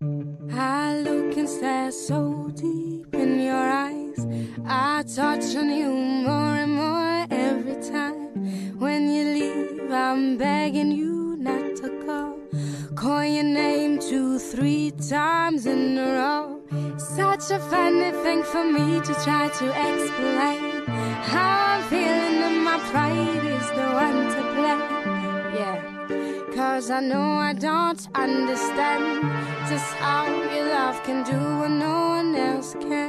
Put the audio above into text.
I look and stare so deep in your eyes. I touch on you more and more every time. When you leave, I'm begging you not to call. Call your name 2, 3 times in a row. Such a funny thing for me to try to explain. How I'm feeling and my pride is the one to blame. Yeah, 'cause I know I don't understand just how your love can do what no one else can.